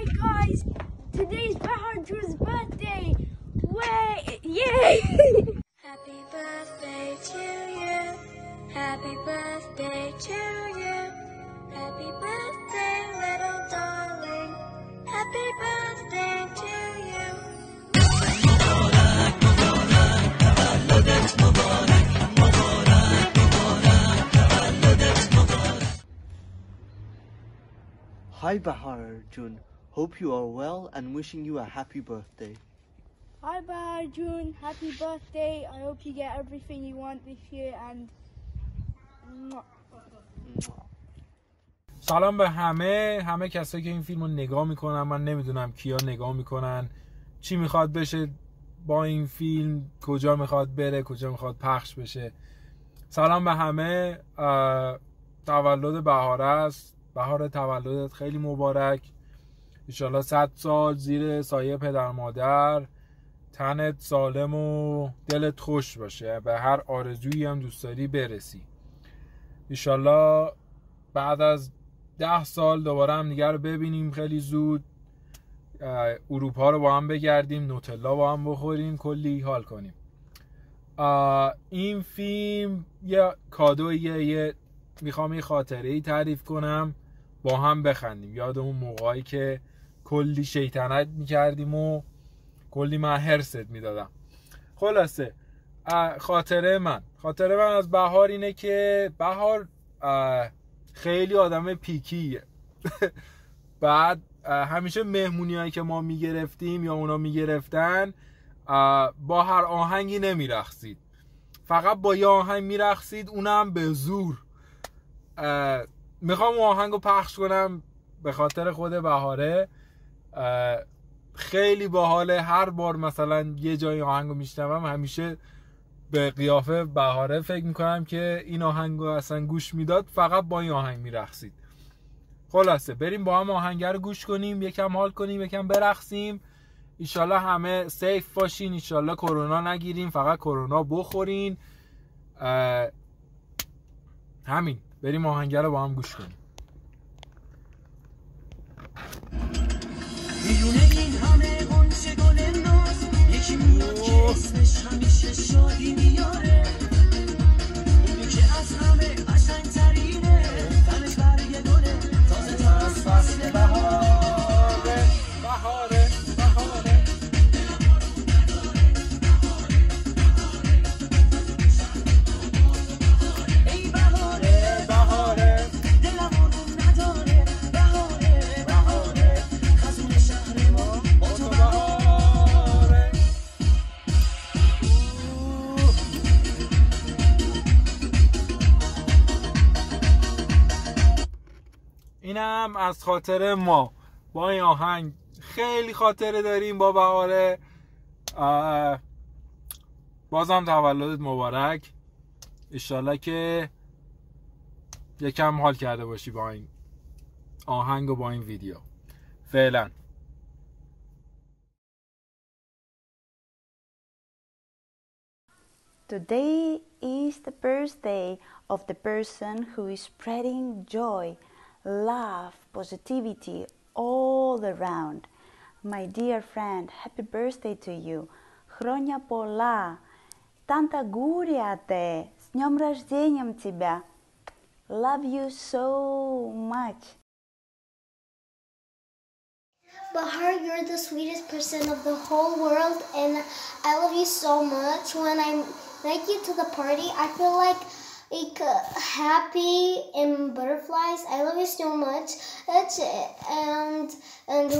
Hi guys, today's Bahadra's birthday. Yay! Happy birthday to you. Happy birthday to you. Happy birthday, little darling. Happy birthday to you. Mubarak, Mubarak, Tavalludak Mubarak, Mubarak, Mubarak, Tavalludak Mubarak. Hi Baharjun. Hope you are well and wishing you a happy birthday. Hi Baharjun, happy birthday. I hope you get everything you want this year and... سلام به همه کسایی که این فیلمو نگاه میکنن. من نمیدونم کیا نگاه میکنن، چی میخواد بشه با این فیلم، کجا میخواد بره، کجا میخواد پخش بشه. سلام به همه. تولد بهار است. بهار تولدت خیلی مبارک. انشالله 100 سال زیر سایه پدر مادر، تنت سالم و دلت خوش باشه، به هر آرزویی هم دوست داری برسی. انشالله بعد از 10 سال دوباره هم دیگه رو ببینیم، خیلی زود اروپا رو با هم بگردیم، نوتلا با هم بخوریم، کلی حال کنیم. این فیلم یه کادویه، میخوام یه خاطره‌ای تعریف کنم، با هم بخندیم، یاد اون موقعی که کلی شیطنت میکردیم و کلی من هرست میدادم. خلاصه خاطره من از بهار اینه که بهار خیلی آدم پیکیه. بعد همیشه مهمونی هایی که ما میگرفتیم یا اونا میگرفتن، با هر آهنگی نمیرخصید، فقط با یه آهنگ میرخصید، اونم به زور. میخوام آهنگو پخش کنم به خاطر خود بهاره. خیلی باحاله، هر بار مثلا یه جای آهنگو میشنوم همیشه به قیافه بهاره فکر میکنم که این آهنگو اصلا گوش میداد، فقط با این آهنگ میرقصید. خلاصه بریم با هم آهنگ رو گوش کنیم، یکم حال کنیم، یکم برقصیم. ایشالله همه سیف باشین، ایشالله کرونا نگیریم، فقط کرونا بخورین. همین، بریم آهنگ رو با هم گوش کنیم. اسمش همیشه شادی میاره، یکی از همه قشنگترینه، تنش برگ گله، تازه تا از فصل بهاره. بهاره بهاره ای بهاره بهاره، دلم آروم نداره، بهاره بهاره، خزون شهر ما با تو بهاره. اینم از خاطره ما با این آهنگ. خیلی خاطره داریم با بهاره. بازم تولدت مبارک، انشالله که یکم حال کرده باشی با این آهنگ و با این ویدیو. فعلا. Today is the birthday of the person who is spreading joy, love, positivity all around. My dear friend, happy birthday to you. Χρόνια πολλά. Tanta guria te. С днем рождения тебя. Love you so much. Bahar, you're the sweetest person of the whole world and I love you so much. When I make you to the party, I feel like happy and butterflies. I love you so much. That's it. And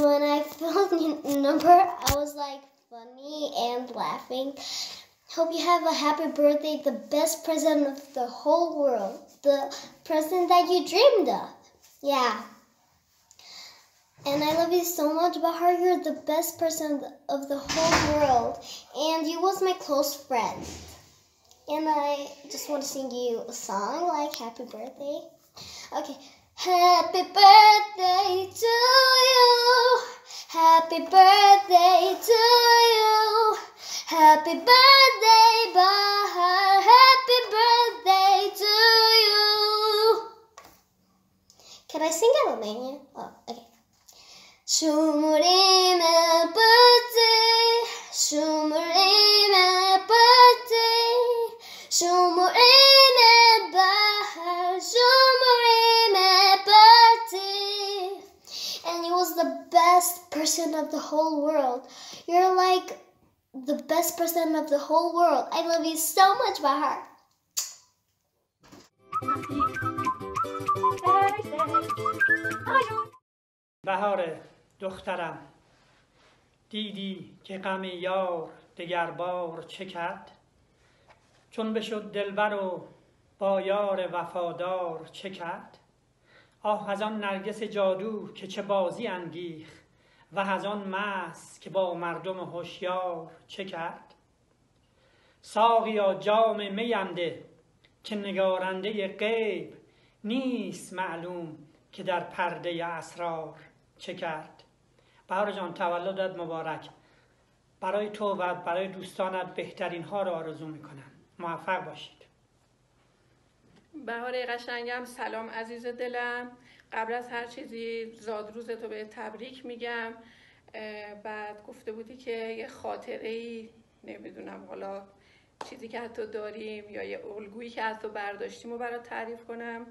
when I filled your number, I was like funny and laughing. Hope you have a happy birthday, the best present of the whole world, the present that you dreamed of. Yeah. And I love you so much, Bahar. You're the best person of the whole world, and you was my close friend. And I just want to sing you a song, like Happy Birthday. Okay. Happy birthday to you. Happy birthday to you. Happy birthday, Bahar. Happy birthday to you. Can I sing Albanian? Oh, okay. And he was the best person of the whole world. You're like the best person of the whole world. I love you so much, Bahar. بهار دخترم دیدی که غم یار دگر بار چه کرد چون بشد دلبر و با یار وفادار چه کرد آه از آن نرگس جادو که چه بازی انگیخت و از آن مست که با مردم هوشیار چه کرد ساقیا جام می بده که نگارنده غیب نیست معلوم که در پرده اسرار چه کرد بهار جان تولدت مبارک برای تو و برای دوستانت بهترین ها را آرزو میکنم موفق باشید بهار قشنگم سلام عزیز دلم قبل از هر چیزی زادروز تو به تبریک میگم بعد گفته بودی که یه خاطره‌ای نمیدونم حالا چیزی که حتی داریم یا یه الگویی که حتی برداشتیم رو برات تعریف کنم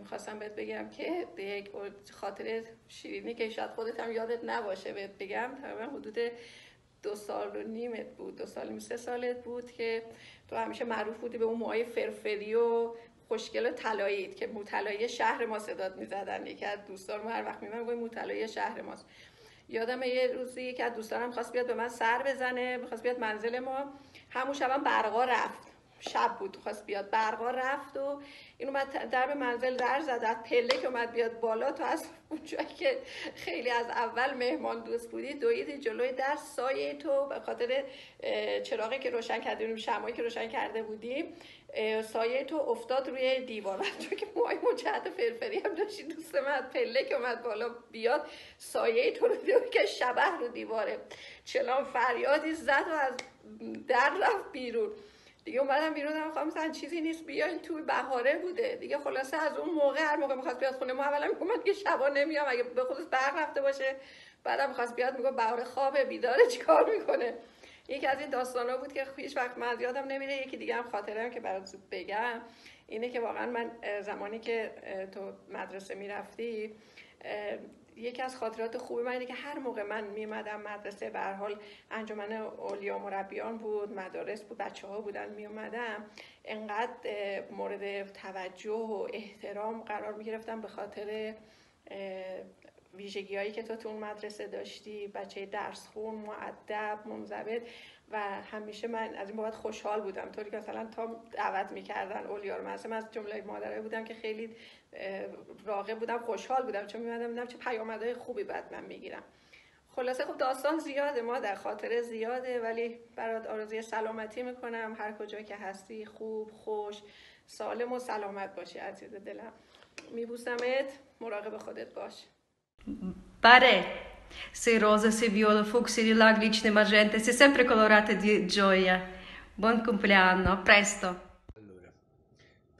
میخواستم بهت بگم که یک خاطره شیرینی که شاید خودت هم یادت نباشه بهت بگم تقریبا حدود 2 سال و نیمت بود 2 سال و 3 سالت بود که تو همیشه معروف بودی به اون موهای فرفری و خوشگل و طلاییت که موطلایی شهر ما صدات میزدن یکی از دوستان ما هر وقت میمون گفت موطلایی شهر ماست یادم یه روزی یکی از دوستانم خواست بیاد به من سر بزنه میخواست بیاد منزل ما همون شبم برقا رفت شب بود خواست بیاد برقا رفت و این اومد درب منزل در زد از پله که اومد بیاد بالا تو از اونجایی که خیلی از اول مهمان دوست بودی دویدی جلوی در سایه تو به خاطر چراغی که روشن کردیم شمعی که روشن کرده بودیم سایه تو افتاد روی دیوار تو که موهای مجعد فرفری هم داشتی دوست من پله که اومد بالا بیاد سایه تو رو دید که شبح رو دیواره چلان فریادی زد و از در رفت بیرون دیگه اومدم بیرون میخوام مثلا چیزی نیست بیاین توی بهاره بوده دیگه خلاصه از اون موقع هر موقع میخواست بیاد خونه ما اولا میگم که شبا نمیام اگه به خودش برق رفته باشه بعدم میخواست بیاد میگم بهاره خوابه بیداره چیکار میکنه یکی از این داستانا بود که هیچ وقت من از یادم نمیره یکی دیگه هم خاطرم که برات زود بگم اینه که واقعا من زمانی که تو مدرسه میرفتی یکی از خاطرات خوب من اینه که هر موقع من میومدم مدرسه به هر حال انجمن اولیا مربیان بود مدارس بود بچه‌ها بودن میومدم انقدر مورد توجه و احترام قرار میگرفتم به خاطر ویژگی‌هایی که تو اون مدرسه داشتی بچه درسخون مؤدب منضبط و همیشه من از این بابت خوشحال بودم طوری که مثلا تا دعوت می‌کردن اولیا رو مثلا از جمله مادرایی بودم که خیلی راغب بودم خوشحال بودم چون می‌دیدم چه پیامدهای خوبی بعد من می‌گیرم خلاصه خب داستان زیاده ما در خاطر زیاده ولی برات آرزوی سلامتی می‌کنم هر کجا که هستی خوب خوش سالم و سلامت باشی عزیز دلم می‌بوسمت مراقب خودت باش Pare, se rosa, se viola, fucsia di lago, licine, magenta, sei sempre colorata di gioia. Buon compleanno, a presto. Allora,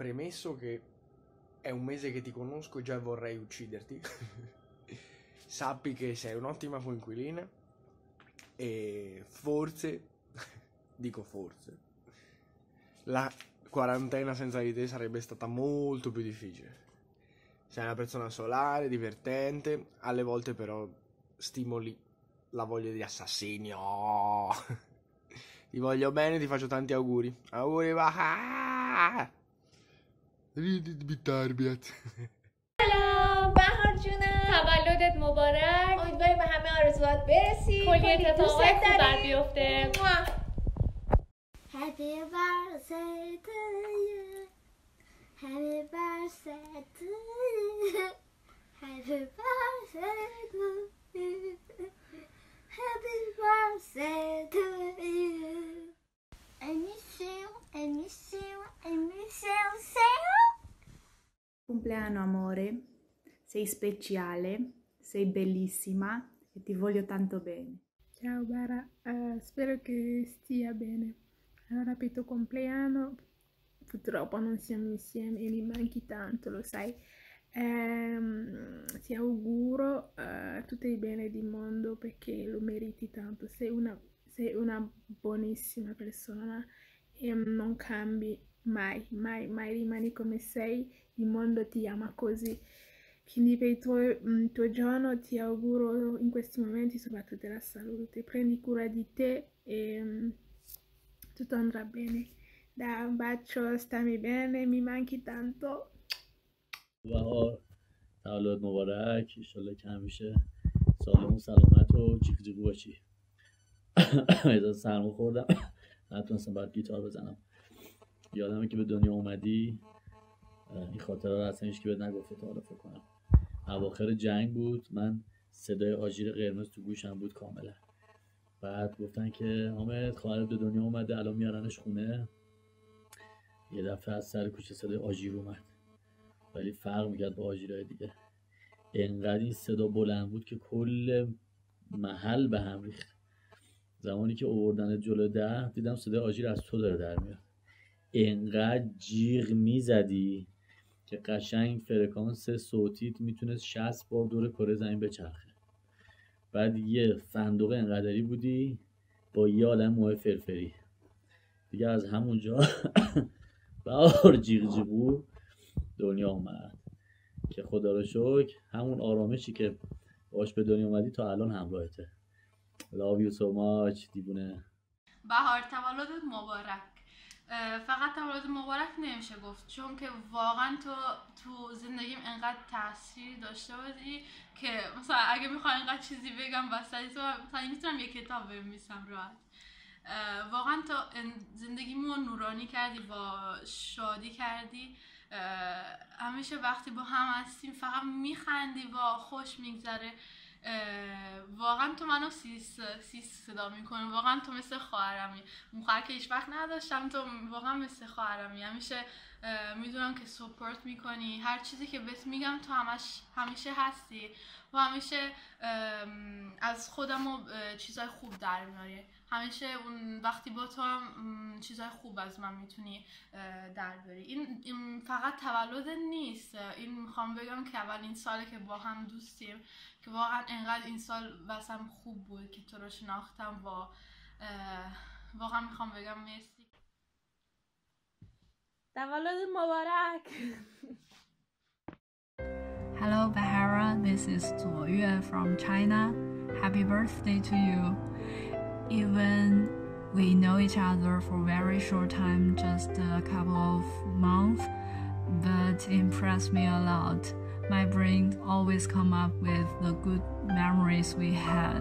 premesso che è un mese che ti conosco e già vorrei ucciderti, sappi che sei un'ottima coinquilina e forse, dico forse, la quarantena senza di te sarebbe stata molto più difficile. Sei una persona solare, divertente, alle volte però stimoli la voglia di assassinio. Ti voglio bene, ti faccio tanti auguri. Auguri, Bahar! Ridit bitarbiat. Salam, Bahar Junam. تولدت مبارک. امیدواریم به همه آرزوات برسی. کلی اتفاقات خوب بیفته. Happy birthday to you. Happy birthday to you. Happy birthday to you. Happy birthday to you. I miss you, I miss you, I miss you, say. Compleanno amore, sei speciale, sei bellissima e ti voglio tanto bene. Ciao Bara, spero che stia bene. Allora per il tuo compleanno. Purtroppo non siamo insieme e mi manchi tanto, lo sai, Ti auguro tutto il bene del mondo, perché lo meriti tanto. Sei una buonissima persona e non cambi mai, mai, mai, rimani come sei. Il mondo ti ama così. Quindi per il tuo giorno ti auguro in questi momenti soprattutto la salute. Prendi cura di te e tutto andrà bene. Da un bacio, stammi bene, mi manchi tanto. بهار تولد مبارک، انشالله که همیشه سالمون سلامت و جیک جیگو باشی. اجازه سرما خوردم نتونستم باید گیتار بزنم. یادمه که به دنیا اومدی این خاطره رو اصلا هیچ کی بهت نگفته تا حالا فکر کنم. اواخر جنگ بود، من صدای آژیر قرمز تو گوشم بود کاملا. بعد گفتن که حامد خواهرت به دنیا اومده الان میارنش خونه. یه دفعه از سر کوچه صدای آژیر اومد، ولی فرق میکرد با آژیرهای دیگه. انقدر این صدا بلند بود که کل محل به هم ریخت. زمانی که آوردن جلو در دیدم صدای آژیر از تو داره در میاد. انقدر جیغ میزدی که قشنگ فرکانس صوتیت میتونست 60 بار دور کره زمین بچرخه. بعد یه فندق انقدری بودی با یه عالم موهای فرفری. دیگه از همونجا بهار جیغ جیغو دنیا اومد که خدا رو شکر همون آرامشی که باش به دنیا اومدی تا الان همراهته. Love you so much دیوونه. بهار تولدت مبارک. فقط تولد مبارک نمیشه گفت، چون که واقعا تو زندگیم انقدر تاثیر داشته بودی که مثلا اگه میخوام انقدر چیزی بگم واسه تو مثلا میتونم یه کتاب بنویسم راحت. واقعا تو زندگیمو نورانی کردی، با شادی کردی. همیشه وقتی با هم هستیم فقط میخندی و خوش میگذره. واقعا تو منو سیس صدا میکنه. واقعا تو مثل خواهرمی، خواهر که هیچ وقت نداشتم، تو واقعا مثل خواهرمی. همیشه میدونم که سپورت میکنی، هر چیزی که بهت میگم تو همیشه هستی و همیشه از خودمو چیزای خوب در میاری. همیشه اون وقتی با تو هم چیزای خوب از من میتونی در بیاری. این فقط تولد نیست، این میخوام بگم که اولین ساله که با هم دوستیم که واقعا انقدر این سال واسم خوب بود که تو رو شناختم و واقعا میخوام بگم مرسی. تولد مبارک. Hello Bahara, this is Zuo Yue from China. Happy birthday to you. Even we know each other for a very short time, just a couple of months, but impressed me a lot. My brain always comes up with the good memories we had.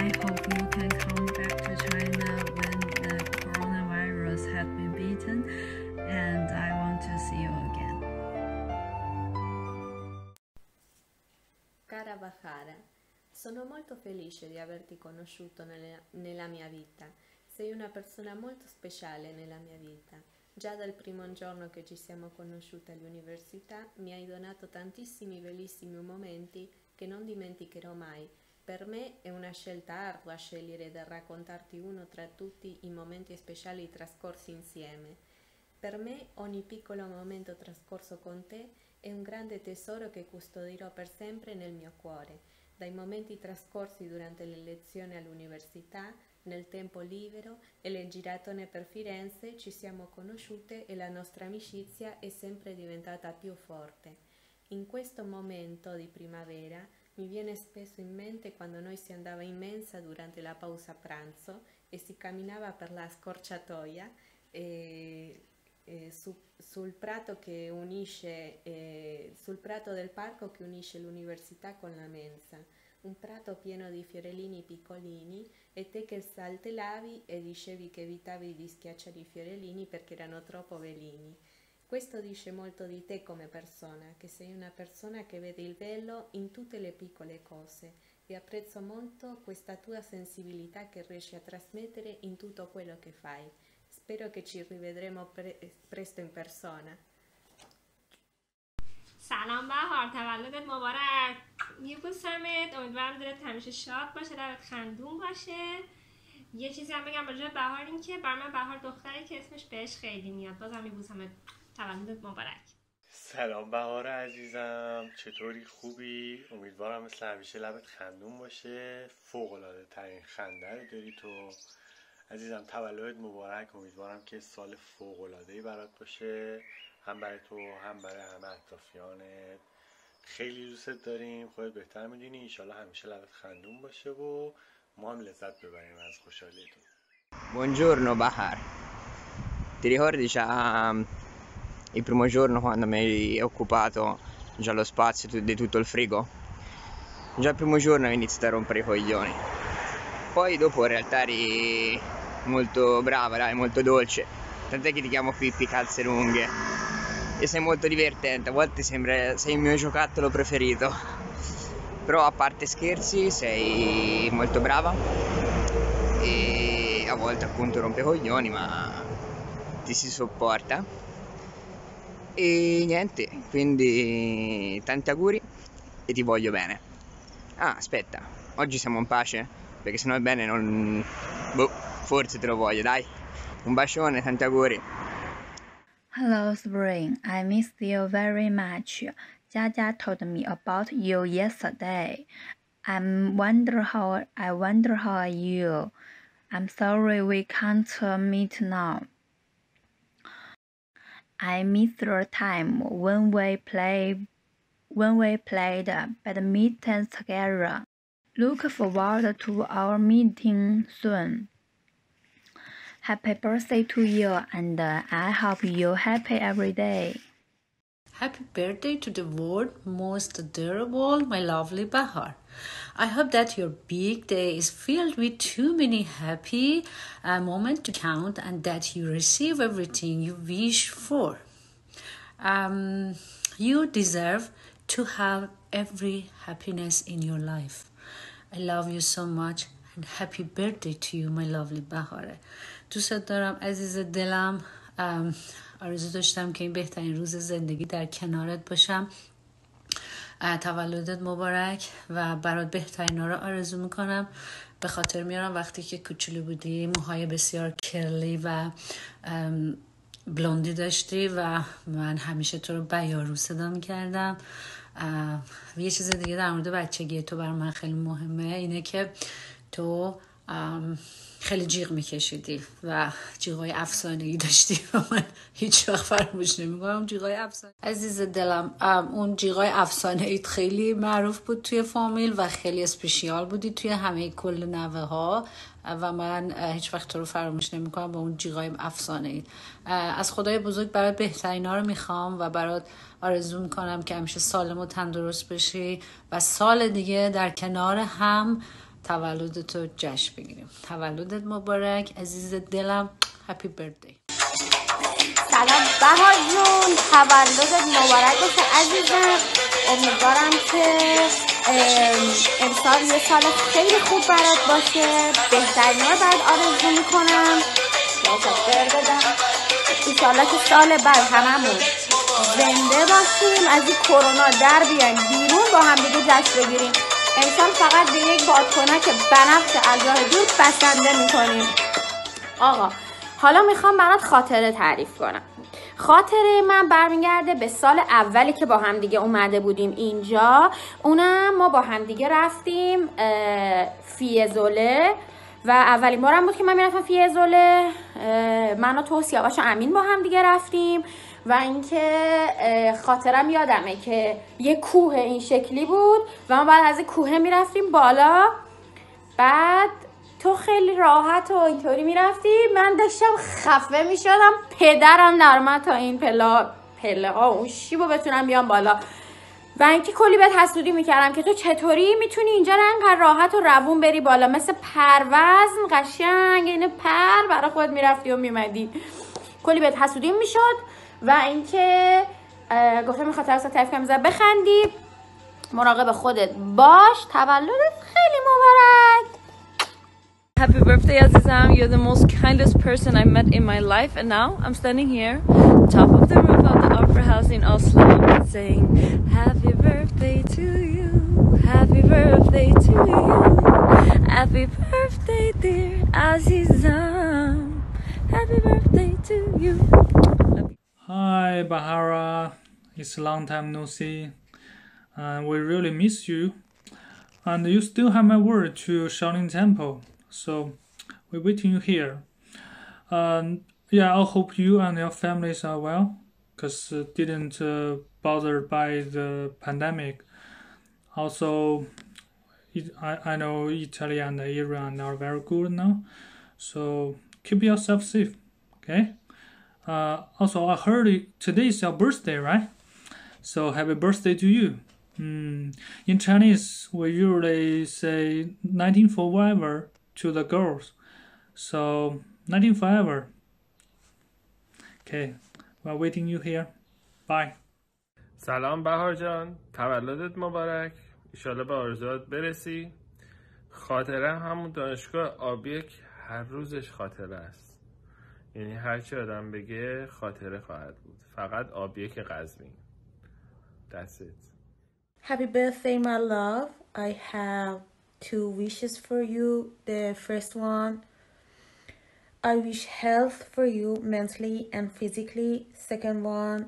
I hope you can come back to China when the coronavirus has been beaten, and I want to see you again. Cara Bahara, sono molto felice di averti conosciuto nella mia vita. Sei una persona molto speciale nella mia vita. Già dal primo giorno che ci siamo conosciute all'università mi hai donato tantissimi bellissimi momenti che non dimenticherò mai. Per me è una scelta ardua scegliere da raccontarti uno tra tutti i momenti speciali trascorsi insieme. Per me ogni piccolo momento trascorso con te è un grande tesoro che custodirò per sempre nel mio cuore. Dai momenti trascorsi durante le lezioni all'università, nel tempo libero e le giratone per Firenze ci siamo conosciute e la nostra amicizia è sempre diventata più forte. In questo momento di primavera mi viene spesso in mente quando noi si andava in mensa durante la pausa pranzo e si camminava per la scorciatoia sul prato del parco che unisce l'università con la mensa. Un prato pieno di fiorellini piccolini e te che saltellavi e dicevi che evitavi di schiacciare i fiorellini perché erano troppo veleni. Questo dice molto di te come persona, che sei una persona che vede il bello in tutte le piccole cose e apprezzo molto questa tua sensibilità che riesci a trasmettere in tutto quello che fai. Spero che ci rivedremo presto in persona. Salve. سلام بهار، تولدت مبارک. میبوسمت، امیدوارم دلت همیشه شاد باشه، دلت خندون باشه. یه چیزی هم بگم راجع به بهار، این که برای من بهار دختری که اسمش بهش خیلی میاد. بازم میبوسمت، تولدت مبارک. سلام بهار عزیزم، چطوری؟ خوبی؟ امیدوارم مثل همیشه لبت خندون باشه. فوق‌العاده ترین خنده رو داری تو عزیزم. تولدت مبارک، امیدوارم که سال فوق‌العاده‌ای برات باشه، هم برای تو هم برای همه اطرافیانت. خیلی دوستت داریم، خودت بهتر میدونی. انشالله همیشه لبت خندون باشه و ما هم لذت ببریم از خوشحالیتون. Buongiorno Bahar, ti ricordi il primo giorno quando mi hai occupato già lo spazio di tutto il frigo? Già il primo giorno avevi iniziato a rompere i coglioni, poi dopo in realtà eri molto brava, dai, molto dolce, tant'è che ti chiamo Pippi Calze Lunghe. E sei molto divertente, a volte sembra sei il mio giocattolo preferito. Però a parte scherzi sei molto brava e a volte appunto rompe coglioni, ma ti si sopporta. E niente, quindi tanti auguri e ti voglio bene. Ah, aspetta, oggi siamo in pace? Perché se no è bene non... boh, forse te lo voglio, dai. Un bacione, tanti auguri. Hello Spring, I miss you very much. Jaja told me about you yesterday. I wonder how are you. I'm sorry we can't meet now. I miss the time when we played badminton together. Look forward to our meeting soon. Happy birthday to you, and I hope you're happy every day. Happy birthday to the world, most adorable, my lovely Bahar. I hope that your big day is filled with too many happy moments to count, and that you receive everything you wish for. You deserve to have every happiness in your life. I love you so much. Happy birthday to you my lovely بهاره. دوستت دارم عزیز دلم. آرزو داشتم که این بهترین روز زندگی در کنارت باشم. تولدت مبارک و برات بهترین ها رو آرزو میکنم. به خاطر میارم وقتی که کوچولو بودی موهای بسیار کرلی و بلوندی داشتی و من همیشه تو رو بیارو صدا میکردم. یه چیز دیگه در مورد بچگی تو برای من خیلی مهمه، اینه که تو خیلی جیغ میکشیدی و جیغای افسانه‌ای داشتی و من هیچ وقت فراموش نمیکنم جیغای افسانه. عزیز دلم اون جیغای افسانه‌ایت خیلی معروف بود توی فامیل و خیلی اسپشیال بودی توی همه کل نوه ها و من هیچ وقت تو رو فراموش نمیکنم با اون جیغای افسانه‌ایت. از خدای بزرگ برات بهترینا رو میخوام و برات آرزو میکنم که همیشه سالم و تندرست بشی و سال دیگه در کنار هم تولدتو جشن بگیریم. تولدت مبارک عزیز دلم. هپی بردی. سلام بهار جون، تولدت مبارک باشه عزیزم. امیدوارم که امسال یه سال خیلی خوب برات باشه. بهترین رو برات آرزو میکنم. انشالله که سال بعد هممون زنده باشیم، از این کرونا در بیایم، بیرون با هم دیگه جشن بگیریم. امسال فقط به یک بادکنک بنفش از راه دور بسنده میکنیم. آقا حالا میخوام برات خاطره تعریف کنم. خاطره من برمیگرده به سال اولی که با هم دیگه اومده بودیم اینجا. اونم ما با هم دیگه رفتیم فیزوله و اولین بارم بود که من میرفتم فیزوله. من و تو سیاوش و امین با هم دیگه رفتیم و اینکه خاطرم یادمه که یه کوه این شکلی بود و ما بعد از کوه میرفتیم بالا، بعد تو خیلی راحت و اینطوری میرفتی، من داشتم خفه میشدم، پدرم نرمه تا این پله ها اون شیبو بتونم بیام بالا و اینکه کلی بهت حسودی میکردم که تو چطوری میتونی اینجا انقدر راحت و روون بری بالا، مثل پرواز قشنگ اینه پر برای خود میرفتی و میمدی. کلی بهت حسودی میشد و اینکه گفتم میخواد اصلا تعریف کنم زب بخندی. مراقب خودت باش، تولدت خیلی مبارک. Happy birthday عزیزم. You're the most kindest person I met in my life and now I'm standing here top of the roof of the Opera House in Oslo, saying, "Happy birthday to you, happy birthday to you, happy birthday dear Azizam, happy birthday to you." Hi Bahara, it's a long time no see, and we really miss you, and you still have my word to Shaolin Temple, so we're waiting you here. Yeah, I hope you and your families are well, because didn't bothered by the pandemic. Also, I know Italy and Iran are very good now, so keep yourself safe, okay? Also, I heard today is your birthday, right? So happy birthday to you. In Chinese, we usually say 19 forever to the girls, so 19 forever. Okay, we're waiting you here. Bye. سلام بهار جان، تولدت مبارک. انشالله به آرزوات برسی. خاطره همون دانشگاه آبی که هر روزش خاطره است. یعنی هر چی آدم بگه خاطره خواهد بود. فقط آبی که قزوین. That's it. Happy birthday, my love. I have two wishes for you. The first one, I wish health for you mentally and physically. Second one,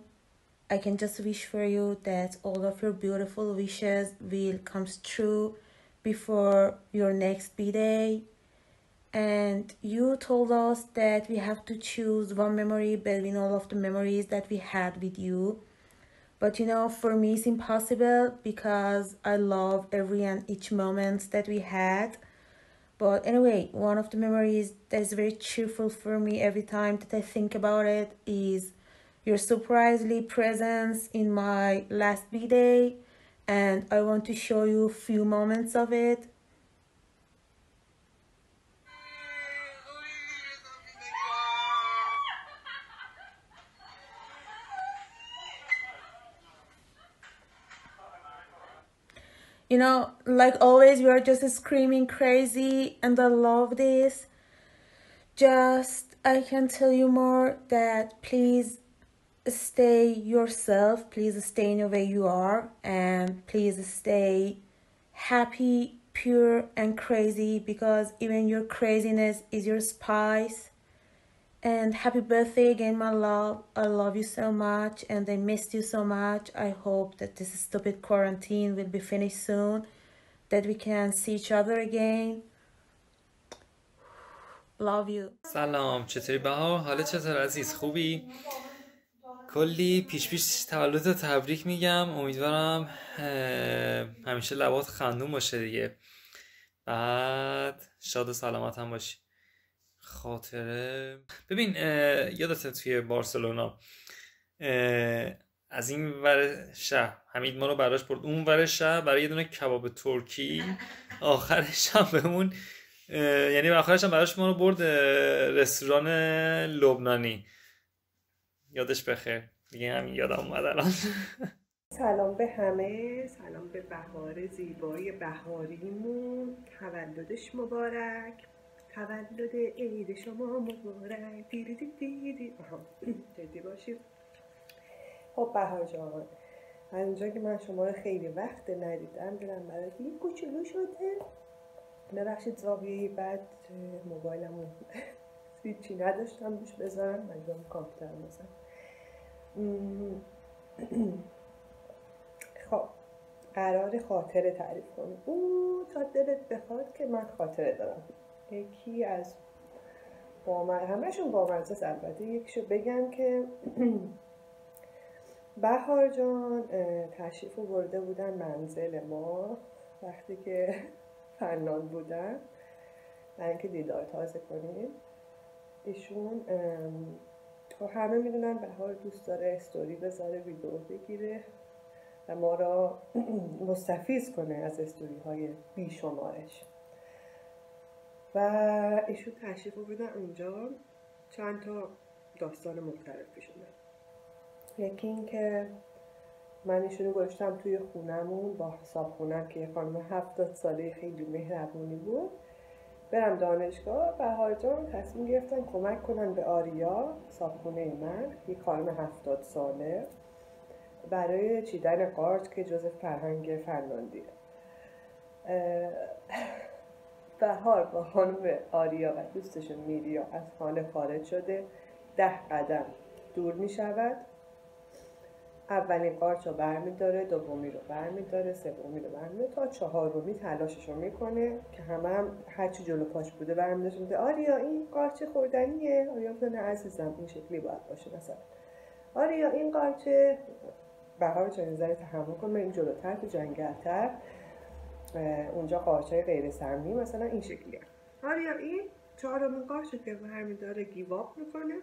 I can just wish for you that all of your beautiful wishes will come true before your next birthday. And you told us that we have to choose one memory between all of the memories that we had with you. But you know, for me it's impossible because I love every and each moment that we had. But anyway, one of the memories that is very cheerful for me every time that I think about it is your surprisingly presence in my last birthday, and I want to show you a few moments of it. You know, like always, we are just screaming crazy, and I love this. Just, I can tell you more that please stay yourself, please stay in the way you are, and please stay happy, pure, and crazy, because even your craziness is your spice. And happy birthday again, my love. I love you so much and I missed you so much. I hope that this stupid quarantine will be finished soon, that we can see each other again. Love you. سلام، چطوری بها؟ حالت چطور عزیز؟ خوبی؟ کلی پیش تولدت تبریک میگم. امیدوارم همیشه لبات خندون باشه دیگه. بعد شاد و سلامت هم باشی. خاطره ببین یادت توی بارسلونا از این ور شهر حمید ما رو براش برد اون ور شهر برای یه دونه کباب ترکی آخرش هم بهمون یعنی آخرش هم براش ما رو برد رستوران لبنانی یادش بخیر دیگه همین یادم اومد الان سلام به همه سلام به بهار زیبای بهاریمون تولدش مبارک تولد عید شما مبارک دیری دیری دیری جدی باشید خب بهار جان از اونجا که من شما رو خیلی وقت ندیدم دلم برای یه کوچولو شده ببخشید زاویه بعد موبایلمو هیچی نداشتم روش بذارم مجبورم کامپیوتر بزنم خب قرار خاطره تعریف کنم تا دلت بخواد که من خاطره دارم یکی از همهشون بامزه است البته یکیشو بگم که بهار جان تشریف آورده بودن منزل ما وقتی که فنلاند بودن برای اینکه دیدار تازه کنیم ایشون همه میدونن بهار دوست داره استوری بذاره ویدیو بگیره و ما را مستفیض کنه از استوری های بیشمارش و ایشون تشریف آوردن اونجا چند تا داستان مختلف پیش اومد یکی این که من ایشونو گذاشتم توی خونمون با صاحب خونم که یه خانم 70 ساله خیلی مهربونی بود برم دانشگاه بهار جان تصمیم گرفتن کمک کنن به آریا صاحبخونه من، یک خانم 70 ساله، برای چیدن قارچ که جزء فرهنگ فنلاندیه. بهار با خانم آریا و دوستشون میریا از خانه خارج شده، 10 قدم دور میشود. اولین قارچ رو برمیداره، دومی رو برمیداره، سومی رو برمیداره، تا 4می تلاشش رو میکنه که هم هرچی جلو پاش بوده برمیداره. میگه آریا این قارچ خوردنیه؟ آریا میگه نه عزیزم این شکلی باید باشه. مثلا آریا این قارچ بهار چند ذره تحمل کن، بریم جلوتر تو جنگل‌تر، اونجا قارچای غیر سمی مثلا این شکلیه. آریا این 4مین قارچ که برمیداره گیواب میکنه،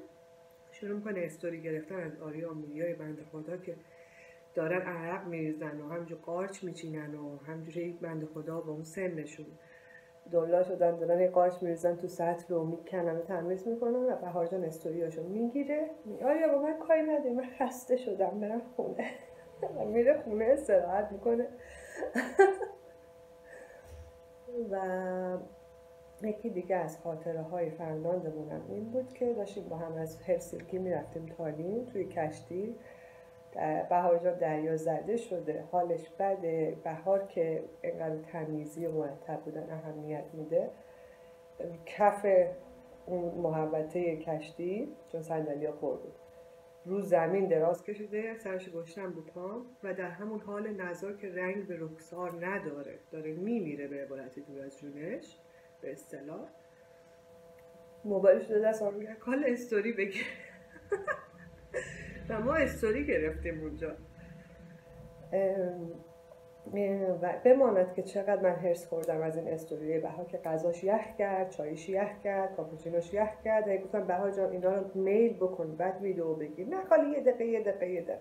شروع میکنه استوری گرفتن از آریا و میلیای بنده خدا که دارن عرق میریزن و همجور قارچ میچینن و همجوری یک بنده خدا با اون سنشون دلا شدن دارن یک قارچ میریزن تو سطل و میکنن و تمیز میکنن و بهار جان استوریاشو میگیره. آریا با من کاری نداری، من خسته شدم برم خونه. میره خونه استراحت میکنه و یکی دیگه از خاطره های فنلاندمونم این بود که داشتیم با هم از هلسینکی میرفتیم تالین توی کشتی. بهار جان دریا زده شده، حالش بده. بهار که اینقدر تمیزی و مرتب بودن اهمیت میده، کف اون محوطه کشتی چون صندلیا پر بود رو زمین دراز کشیده، سرش گشتن بود پام و در همون حال نزار که رنگ به رخسار نداره، داره میمیره به عبارت دور از جونش به اصطلاح. موبایلش داده از آن کال استوری بگیر و ما استوری گرفتیم اونجا. و بماند که چقدر من هرس خوردم از این استوری بهار که غذاش یخ کرد، چایش یخ کرد، کاپوچینوش یخ کرد. هی گفتم بهار جان اینا رو میل بکن بعد ویدیو بگیر. نه خاله یه دقیقه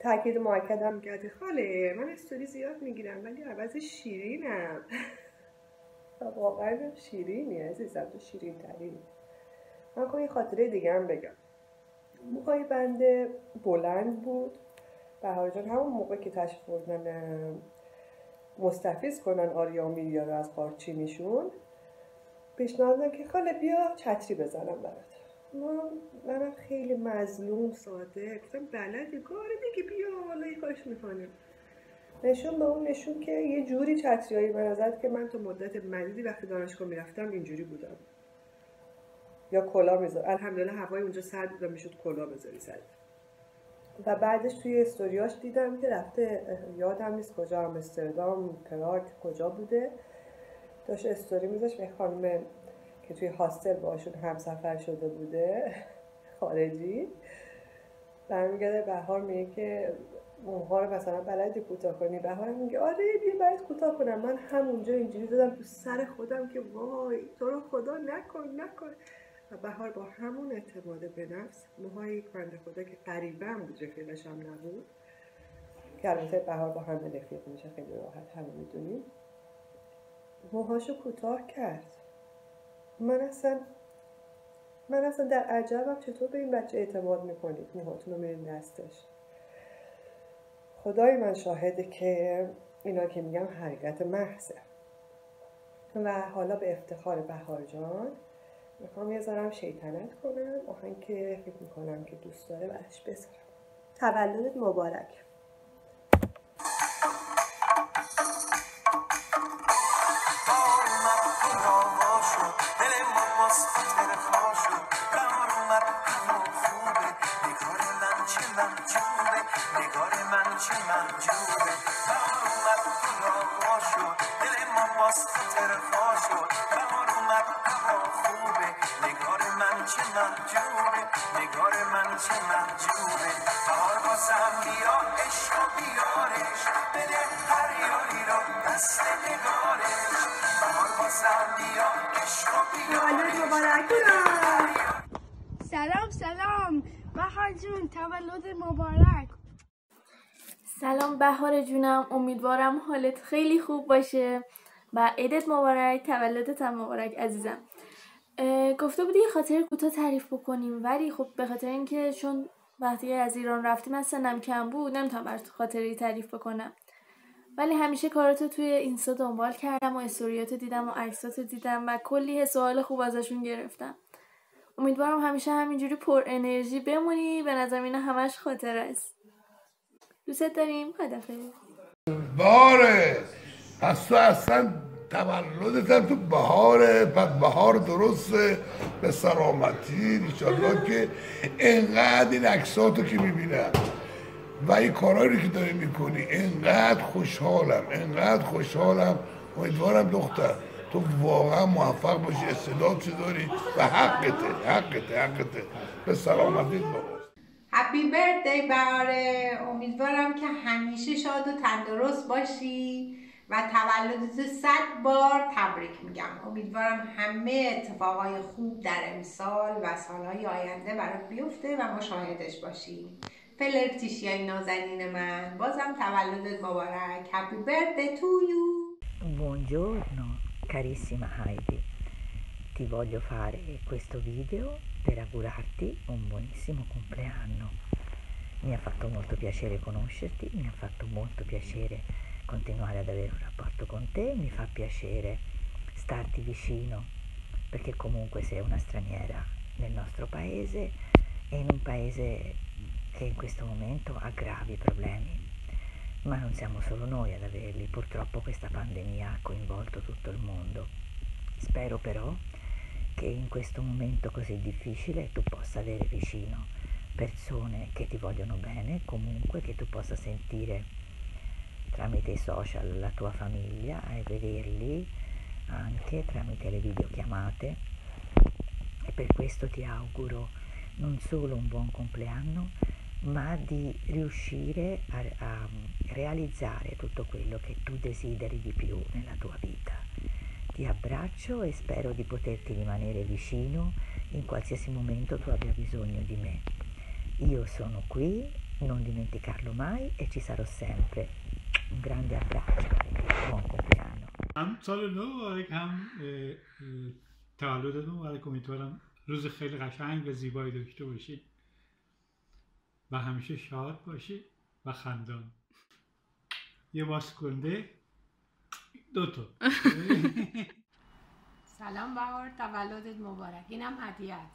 تاکید مؤکد هم کرد. خاله من استوری زیاد میگیرم ولی عوض شیرینم. واقعا شیرینی عزیزم، تو شیرین ترینی. من که یه خاطره دیگه هم بگم. موقعی بنده بلند بود، بهار جان همون موقع که تشریف بردن مستفیض کنن آریا و میریا رو از قارچینیشون پیشنهاد دادن که خاله بیا چتری بزنم برات. منم خیلی مظلوم ساده گفتم بلدی کاره دیگه، بیا حالا یه کارش میکنیم. نشون به اون نشون که یه جوری چتریایی من ازت که من تو مدت مدیدی وقتی دانشگاه میرفتم اینجوری بودم یا کلا میذار. الحمدلله هوای اونجا سرد بود و میشد کلا بذاری سرد. و بعدش توی استوریاش دیدم که رفته، یادم نیست کجا، آمستردام، پراگ، کجا بوده، داشت استوری میذاشت به خانم که توی هاستل باشون همسفر شده بوده خارجی. برمیگرده بهار میگه که موها رو مثلا بلدی کوتاه کنی؟ بهار میگه آره بیا برات کوتاه کنم. من همونجا اینجوری دادم تو سر خودم که وای تو رو خدا نکن. و بهار با همون اعتماد به نفس موهای یک بنده خدا که غریبه هم بود، رفیقش هم نبود، که البته بهار با همه رفیق میشه خیلی راحت، همه میدونیم، موهاشو کوتاه کرد. من اصلا در عجبم چطور به این بچه اعتماد میکنید موهاتون رو میرین دستش. خدای من شاهده که اینا که میگم حقیقت محضه. و حالا به افتخار بهار جان میخوام یه ذرم شیطنت کنم، آهنگ که فکر میکنم که دوست داره برش بذارم. تولدت مبارک. سلام بهار جون، تولد مبارک. سلام بهار جونم، امیدوارم حالت خیلی خوب باشه و عیدت مبارک، تولدت هم مبارک عزیزم. گفته بودی خاطر کوتاه تعریف بکنیم ولی خب به خاطر اینکه چون وقتی از ایران رفتیم از سنم کم بود نمیتونم برات خاطری تعریف بکنم. ولی همیشه کاراتو توی اینستا دنبال کردم و استوریاتو دیدم و عکساتو دیدم و کلی سوال خوب ازشون گرفتم. امیدوارم همیشه همینجوری پر انرژی بمونی. به نظر اینا همش خاطره است. دوست داریم. خدافظ. باره پس تو اصلا تولدت هم تو بهاره، پس بهار درسته، به سلامتی ان شاءالله که اینقدر این عکساتو که میبینم و این کارایی که داری میکنی اینقدر خوشحالم، اینقدر خوشحالم. امیدوارم دختر تو واقعا موفق باشی، استعداد چه داری و حقته. به سلامتی بابا. هپی برثدی بهاره، امیدوارم که همیشه شاد و تندرست باشی و تولدت 100 بار تبریک میگم. امیدوارم همه اتفاقای خوب در امسال و سالهای آینده برات بیفته و مشاهدش باشی. فلرتیشیای نازنین من، بازم تولدت مبارک. هپی برثدی تو یو. Buongiorno carissima Heidi, ti voglio fare questo video per augurarti un buonissimo compleanno. Mi ha fatto molto piacere conoscerti, mi ha fatto molto piacere continuare ad avere un rapporto con te, mi fa piacere starti vicino perché comunque sei una straniera nel nostro paese e in un paese che in questo momento ha gravi problemi. Ma non siamo solo noi ad averli, purtroppo questa pandemia ha coinvolto tutto il mondo. Spero però che in questo momento così difficile tu possa avere vicino persone che ti vogliono bene, comunque che tu possa sentire tramite i social la tua famiglia e vederli anche tramite le videochiamate. E per questo ti auguro non solo un buon compleanno, ma di riuscire a realizzare tutto quello che tu desideri di più nella tua vita. Ti abbraccio e spero di poterti rimanere vicino in qualsiasi momento tu abbia bisogno di me. Io sono qui, non dimenticarlo mai e ci sarò sempre. Un grande abbraccio, buon compleanno. سال نو مبارک، هم تولدت مبارک. امیدوارم روز خیلی قشنگ و زیبایی داشته باشی و همیشه شاد باشی و خندان. یه باز کنده دوتا. سلام بهار، تولدت مبارک. اینم هدیه‌ات.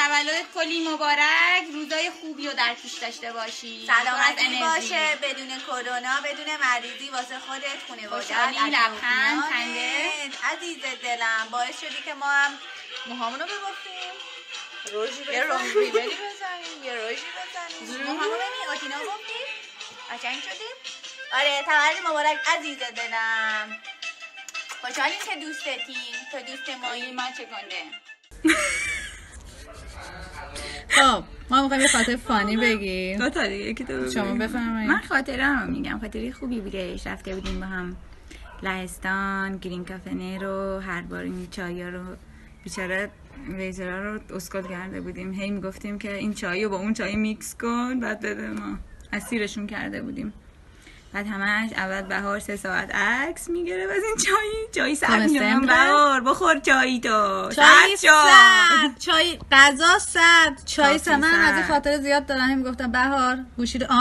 تولدت کلی مبارک، روزای خوبی رو در پیش داشته باشی، سلامتی باشه، بدون کرونا، بدون مریضی، واسه خودت، خانواده‌ات، لبخند، خنده. عزیز دلم، باعث شدی که ما هم موهامونو ببافیم، یه روژی بزنیم. موهامونو ببین، آتینا ببافیم، قشنگ شدیم. آره، تولد مبارک عزیز دلم. خوشحالیم که دوستتیم، تو دوست مایی. ما چه کنده؟ خب ما میخوایم یه خاطر فانی بگیم. دو تا دیگه، یکی تو بگو. شما بفرمایید. من خاطره‌ام میگم. خاطره خوبی بودش. رفته بودیم با هم لهستان، گرین کافنه رو، هر بار این چایا رو بیچاره ویزرا رو اسکل کرده بودیم. هی میگفتیم که این چایی رو با اون چای میکس کن بعد بده ما. اسیرشون کرده بودیم. بعد همش اول بهار 3 ساعت عکس میگیره از این چای 100 میلیون. بهار بخور چای تو، چای غذا 100، چای سمن. از این خاطر زیاد دارم. هم گفتم بهار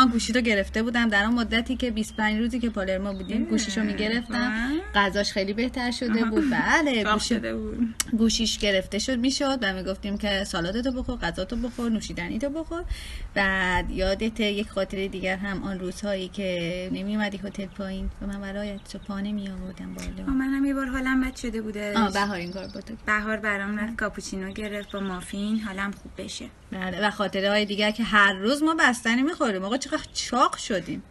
گوشی رو گرفته بودم در اون مدتی که 25 روزی که پالرما بودیم گوشیشو میگرفتم، غذاش خیلی بهتر شده بود. بله، گوشیش گرفته شد میشد و میگفتیم که سالادتو بخور، غذاتو بخور، نوشیدنیتو بخور. بعد یادت یک خاطره دیگر هم آن روزهایی که نمی‌اومدی هتل پایین و من برایت صبحانه میآوردم بالا. من هم یه بار حالم بد شده بوده. بهار این کار با تو. بهار برام رفت کاپوچینو گرفت با مافین، حالم خوب بشه. بله، و خاطره های دیگر که هر روز ما بستنی میخوریم. آقا چقدر چاق شدیم.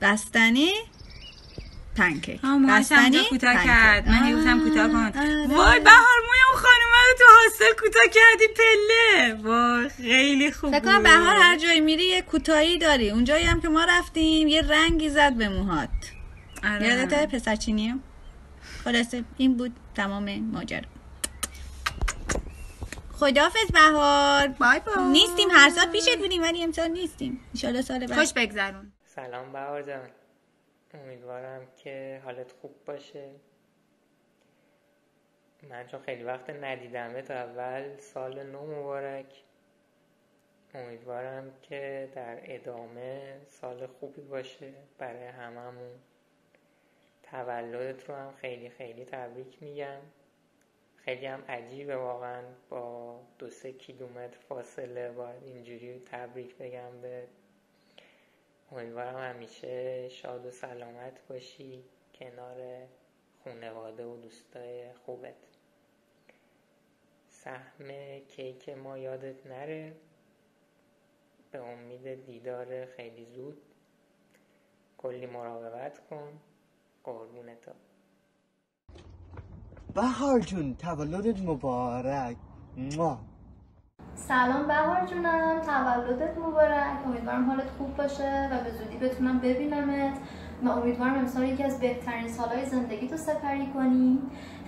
بستنی پنکیک. بستنی کوتاه کرد. من گفتم کوتاه کن. وای بهار، موی اون خانومه رو تو هاستل کوتاه کردی پله. وای خیلی خوب. فکر کنم بهار هر جایی میری یه کوتاهی داری. اونجایی هم که ما رفتیم یه رنگی زد به موهات. یادته پسرچینیه؟ خلاصه این بود تمام ماجرا. خداحافظ بهار، بای بای. نیستیم هر سال پیشت بودیم ولی امسال نیستیم. ان شاءالله سال بعد. خوش بگذرون. سلام بهار جان، امیدوارم که حالت خوب باشه. من چون خیلی وقت ندیدمت اول سال نو مبارک. امیدوارم که در ادامه سال خوبی باشه برای هممون. تولدت رو هم خیلی خیلی تبریک میگم. خیلی هم عجیبه واقعا با 2-3 کیلومتر فاصله باید اینجوری تبریک بگم به. امیدوارم همیشه شاد و سلامت باشی کنار خانواده و دوستای خوبت. سهم کیک ما یادت نره. به امید دیدار خیلی زود. کلی مراقبت کن. قربونت. بهار جون تولدت مبارک. سلام بهار جونم، تولدت مبارک. امیدوارم حالت خوب باشه و به زودی بتونم ببینمت و امیدوارم امسال یکی از بهترین سالهای زندگیتو سپری کنی.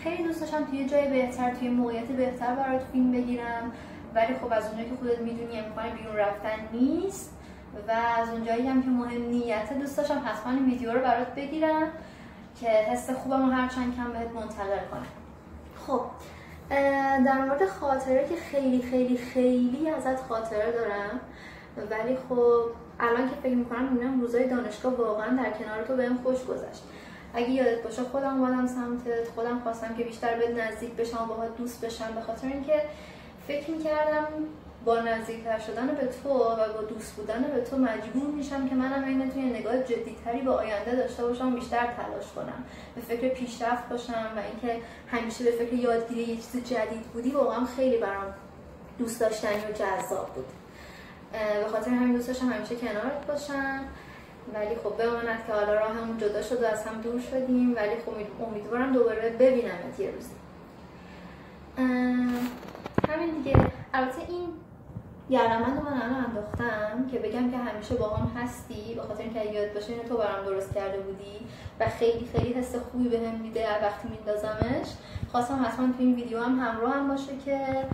خیلی دوست داشتم توی جای بهتر، توی موقعیت بهتر برات فیلم بگیرم، ولی خب از اونجایی که خودت میدونی امکان بیرون رفتن نیست و از اونجایی هم که مهم نیته، دوست داشتم حتما این ویدیو رو برات بگیرم که حس خوبم رو هرچند کم بهت منتقل کنم. خب در مورد خاطره که خیلی خیلی خیلی ازت خاطره دارم، ولی خب الان که فکر میکنم میبینم روزای دانشگاه واقعا در کنار تو بهم خوش گذشت. اگه یادت باشه خودم اومدم سمتت، خودم خواستم که بیشتر بهت نزدیک بشم و باهات دوست بشم، به خاطر اینکه فکر میکردم با نزدیکتر شدن به تو و با دوست بودن به تو مجبور میشم که منم عین توی نگاه جدی‌تری به آینده داشته باشم، بیشتر تلاش کنم، به فکر پیشرفت باشم و اینکه همیشه به فکر یادگیری یه چیز جدید بودی. واقعا خیلی برام دوست داشتنی و جذاب بود، به خاطر همین دوست داشتم همیشه کنارت باشم. ولی خب بماند که حالا راهمون جدا شد و از هم دور شدیم، ولی خب امیدوارم دوباره ببینمت یه روزی. همین دیگه. البته این یارمند من الان انداختم که بگم که همیشه با هم هستی، به خاطر اینکه یادت باشه اینو تو برام درست کرده بودی و خیلی خیلی حس خوبی بهم میده وقتی میندازمش. خواستم حتما تو این ویدیو هم همراه هم باشه که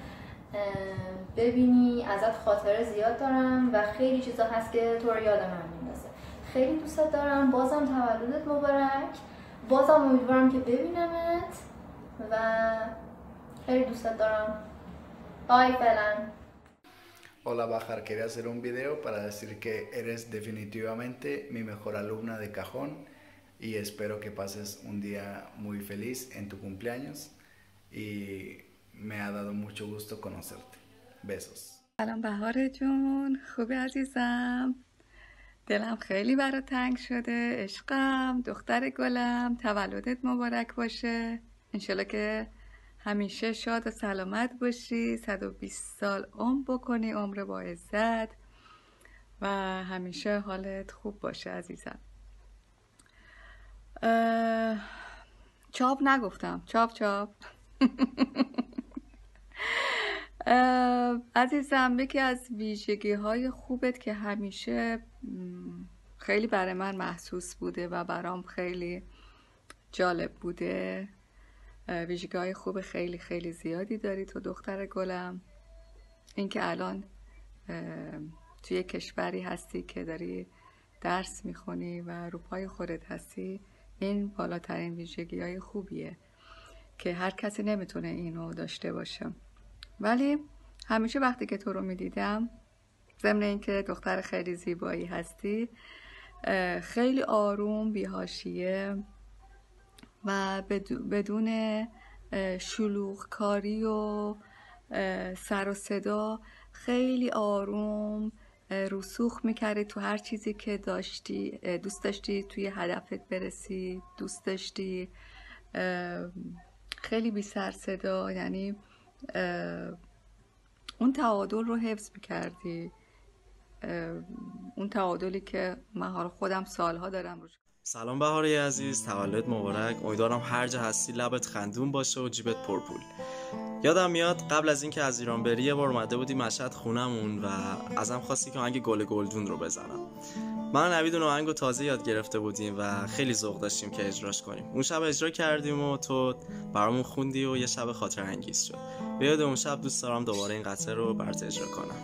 ببینی ازت خاطره زیاد دارم و خیلی چیزا هست که تو رو یادم میندازه. خیلی دوستت دارم، بازم تولدت مبارک، بازم امیدوارم که ببینمت و خیلی دوستت دارم. بای فعلا. Hola Bajar, quería hacer un video para decir que eres definitivamente mi mejor alumna de cajón y espero que pases un día muy feliz en tu cumpleaños y me ha dado mucho gusto conocerte. Besos. سلام بهار جون، خوبی عزیزم؟ دلم خیلی برات تنگ شده، عشقم، دختر گلم، تولدت مبارک باشه. انشالله که همیشه شاد و سلامت باشی، 120 سال عمر بکنی، عمر با عزت و همیشه حالت خوب باشه عزیزم. چاپ نگفتم، چاپ عزیزم، یکی از ویژگی های خوبت که همیشه خیلی برای من محسوس بوده و برام خیلی جالب بوده، ویژگی‌های خوب خیلی خیلی زیادی داری تو دختر گلم. اینکه الان توی کشوری هستی که داری درس میخونی و رو پای خودت هستی، این بالاترین ویژگی‌های خوبیه که هر کسی نمیتونه اینو داشته باشه. ولی همیشه وقتی که تو رو میدیدم، ضمن اینکه دختر خیلی زیبایی هستی، خیلی آروم، بی‌حاشیه و بدون شلوغ کاری و سر و صدا، خیلی آروم رسوخ میکردی تو هر چیزی که داشتی، دوست داشتی توی هدفت برسی، دوست داشتی خیلی بی سر صدا، یعنی اون تعادل رو حفظ میکردی، اون تعادلی که من خودم سالها دارم روش. سلام بهاری عزیز، تولد مبارک. امیدوارم هر جا هستی لبت خندون باشه و جیبت پرپول. یادم میاد قبل از اینکه از ایران بری یه بار اومده بودی مشهد خونمون و ازم خواستی که آهنگ گل گلدون رو بزنم. من نوید اون آهنگو تازه یاد گرفته بودیم و خیلی ذوق داشتیم که اجراش کنیم. اون شب اجرا کردیم و تو برامون خوندی و یه شب خاطر انگیز شد. به یاد اون شب دوست دارم دوباره این قطعه رو برات اجرا کنم.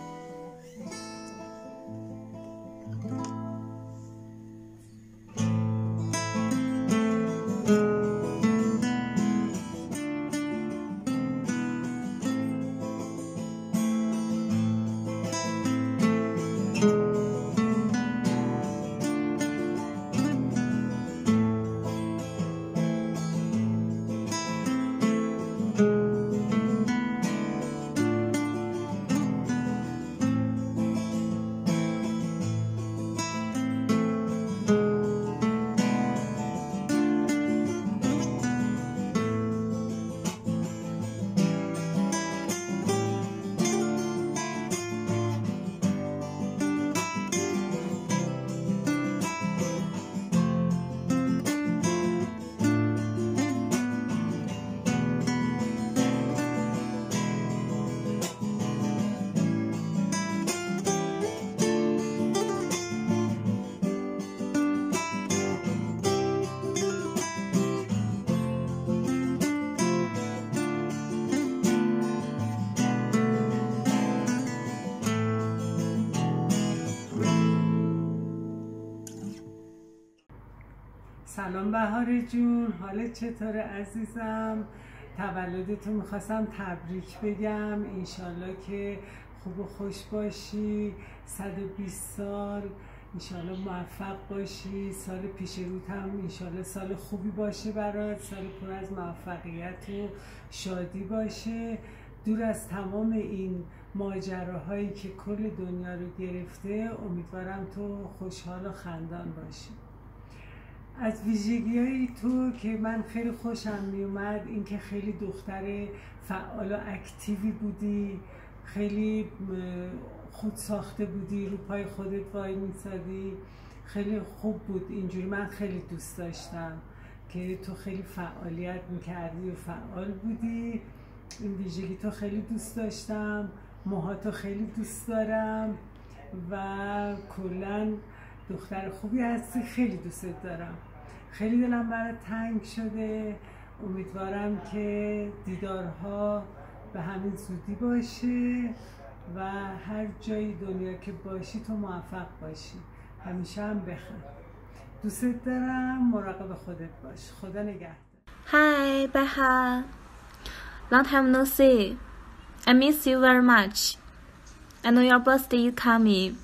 سلام بهار جون، حالت چطوره عزیزم؟ تولدتون میخواستم تبریک بگم، انشالله که خوب و خوش باشی، 120 سال انشالله موفق باشی، سال پیش روت هم انشالله سال خوبی باشه برات، سال پر از موفقیت و شادی باشه، دور از تمام این ماجراهایی که کل دنیا رو گرفته، امیدوارم تو خوشحال و خندان باشی. از ویژگی‌های تو که من خیلی خوشم میومد اینکه خیلی دختر فعال و اکتیوی بودی، خیلی خود ساخته بودی، رو پای خودت وای میسادی، خیلی خوب بود اینجوری. من خیلی دوست داشتم که تو خیلی فعالیت میکردی و فعال بودی، این ویژگی تو خیلی دوست داشتم، موهاتو خیلی دوست دارم و کلاً دختر خوبی هستی، خیلی دوستت دارم، خیلی دلم برات تنگ شده، امیدوارم که دیدارها به همین زودی باشه و هر جای دنیا که باشی تو موفق باشی، همیشه هم بخند. دوستت دارم، مراقب خودت باش، خدا نگهدار. Hi Beha, long time no see, I miss you very much. I know your birthday is coming.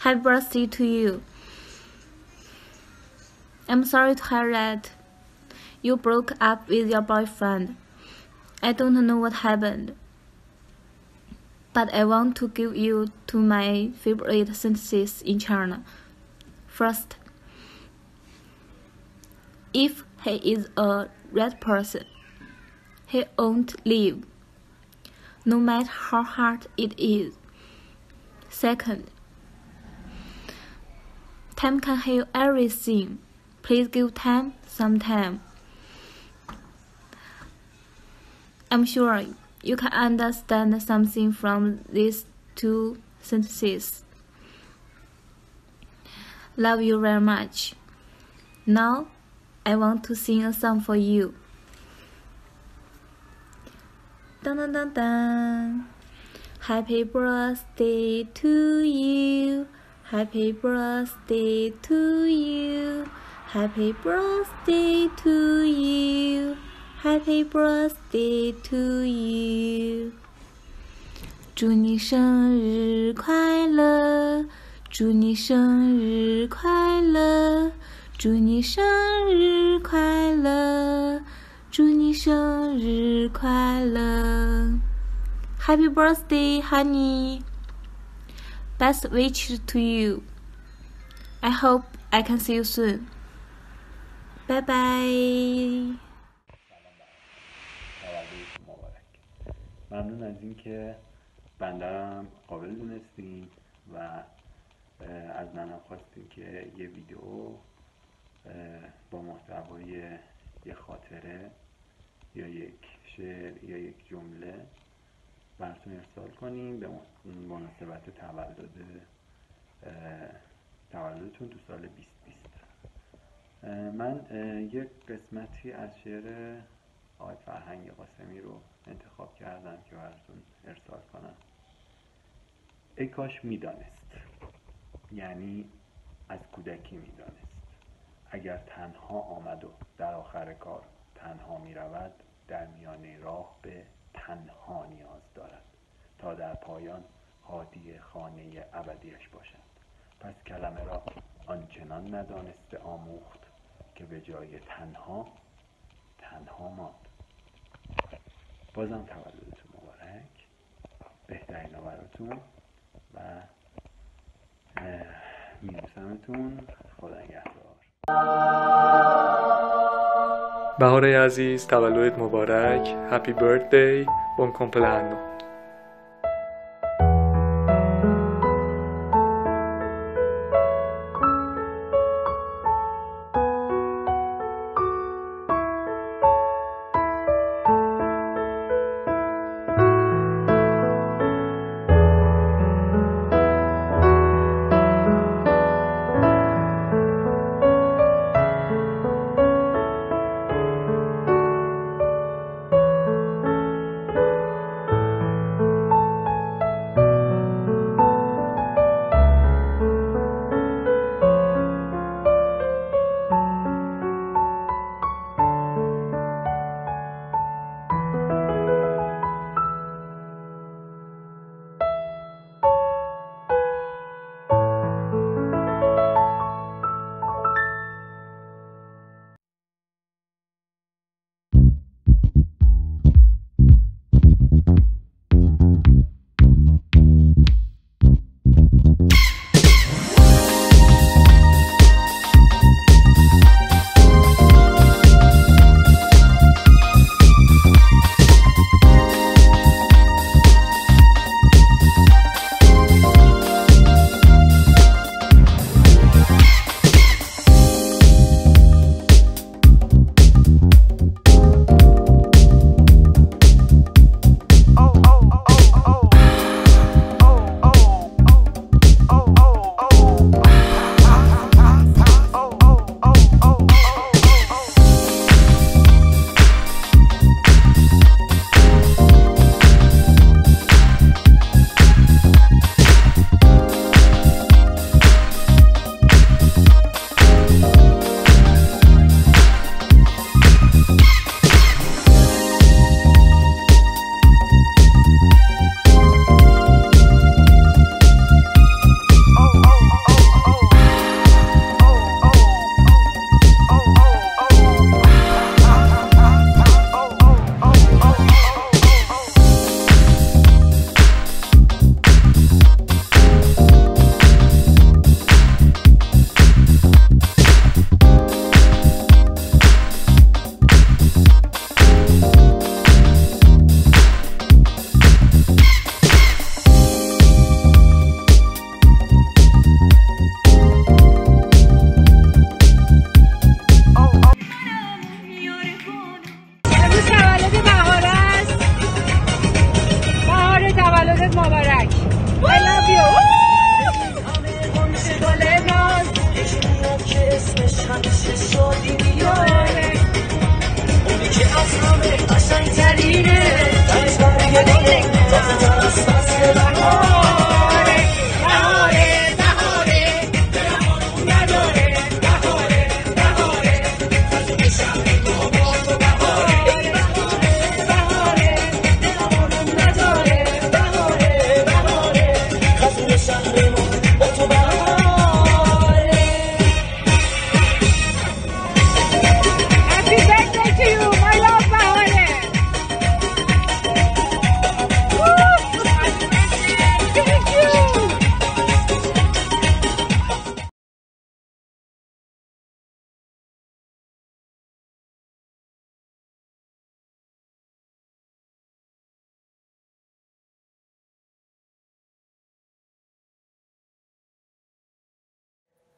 Happy birthday to you. I'm sorry to hear that you broke up with your boyfriend. I don't know what happened, but I want to give you to my favorite sentences in China. First, if he is a red person, he won't leave, no matter how hard it is. Second, time can heal everything. Please give time some time. I'm sure you can understand something from these two sentences. Love you very much. Now, I want to sing a song for you. Dun dun dun dun. Happy birthday to you. Happy birthday to you. Happy birthday to you. Happy birthday to you. 祝你生日快乐，祝你生日快乐，祝你生日快乐，祝你生日快乐。Happy birthday, honey. Best wishes to you. I hope I can see you soon. Bye bye. ممنون از اینکه بنده رو قابل دونستین و از منم خواستین که یه ویدیو با محتوای یه خاطره یا یک شعر یا یک جمله براتون ارسال کنیم به مناسبت تولد تولدتون تو سال 2020. من یک قسمتی از شعر آقای فرهنگ قاسمی رو انتخاب کردم که براتون ارسال کنم. ای کاش میدانست، یعنی از کودکی میدانست، اگر تنها آمد و در آخر کار تنها میرود، در میان راه به تنها نیاز دارد تا در پایان هادی خانه ابدیش باشد. پس کلمه را آنچنان ندانسته آموخت که به جای تنها تنها ماند. بازم تولدتون مبارک، بهترین آوراتون و میبوسمتون. خدا نگهدار. بهار عزیز، تولدت مبارک. هپی برثدی، بون کمپلانو.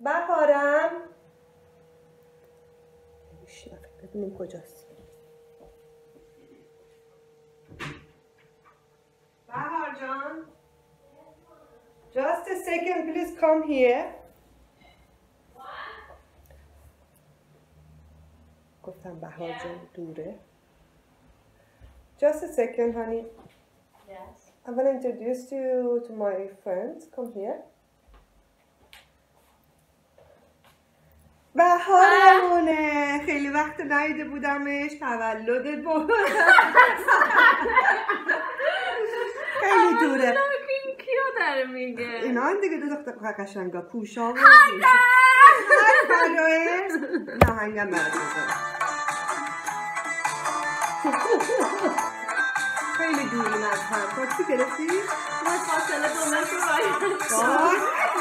بهارم ببینیم کجاست. بهار جان. Just a second please come here. گفتم بهار جون دوره. Just a second, honey. Yes. I'm gonna introduce you to my friends. Come here. بهارمونه. خیلی وقت ندیده بودمش. تولدت بود. خیلی دوره. داره میگه اینا هم دیگه دو دختر قشنگا پوشا و نهنگم برات میذارم خیلی دوریم از هم تاکسی گرفتی؟ ما فاصله دونه تو باید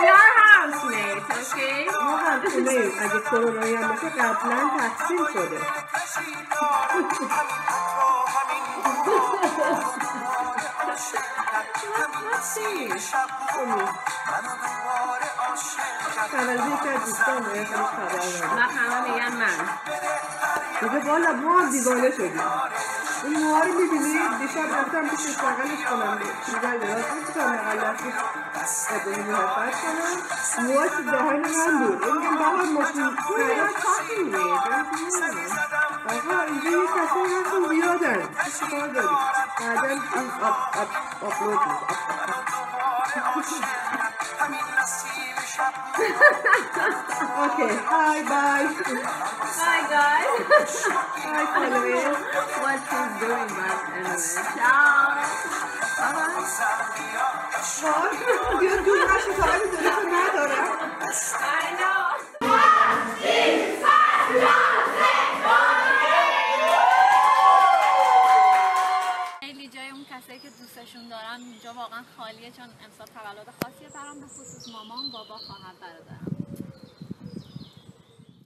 یا همسونیت ما همسونیت اگه کرونایی هم باشه قبلا تقسیم شده Okay, hi, bye. Hi, guys. Hi, followers. What she's doing, but anyway. Ciao. Bye. You're doing what she's always doing, I know. دارم اینجا واقعا خالیه چون امسال تولد خاصیه برام به خصوص مامان بابا خواهر برادرم